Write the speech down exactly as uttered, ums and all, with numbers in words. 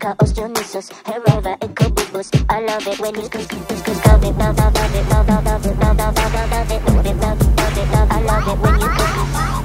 Chaos, Dionysus, wherever it could be boost. I love it when you squeeze, squeeze, squeeze. Love it, love, love, love it, love, love, love it, love, love, love, love it, love it, love, love it, love. I love it when you squeeze.